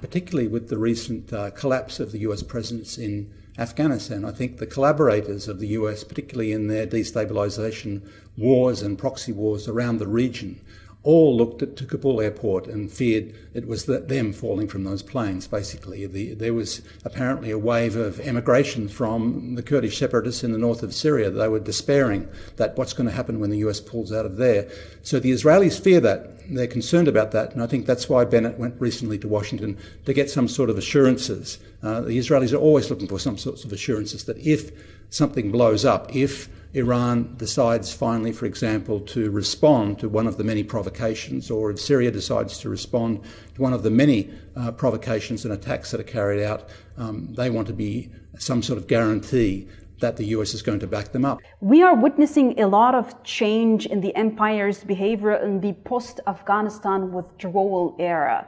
particularly with the recent collapse of the US presence in Afghanistan. I think the collaborators of the US, particularly in their destabilization wars and proxy wars around the region, all looked at Kabul airport and feared it was them falling from those planes, basically. There was apparently a wave of emigration from the Kurdish separatists in the north of Syria. They were despairing that what's going to happen when the US pulls out of there. So the Israelis fear that. They're concerned about that, and I think that's why Bennett went recently to Washington to get some sort of assurances. The Israelis are always looking for some sorts of assurances that if something blows up, if Iran decides finally, for example, to respond to one of the many provocations, or if Syria decides to respond to one of the many provocations and attacks that are carried out, they want to be some sort of guarantee that the US is going to back them up. We are witnessing a lot of change in the empire's behavior in the post-Afghanistan withdrawal era.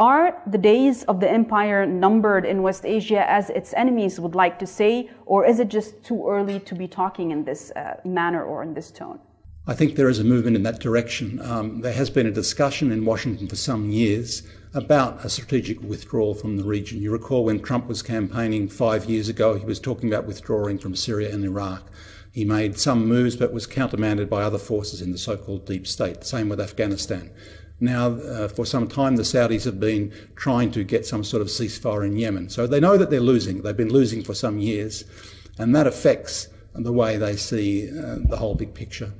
Are the days of the empire numbered in West Asia, as its enemies would like to say, or is it just too early to be talking in this manner or in this tone? I think there is a movement in that direction. There has been a discussion in Washington for some years about a strategic withdrawal from the region. You recall when Trump was campaigning 5 years ago, he was talking about withdrawing from Syria and Iraq. He made some moves but was countermanded by other forces in the so-called deep state. Same with Afghanistan. Now, for some time, the Saudis have been trying to get some sort of ceasefire in Yemen. So they know that they're losing. They've been losing for some years, and that affects the way they see the whole big picture.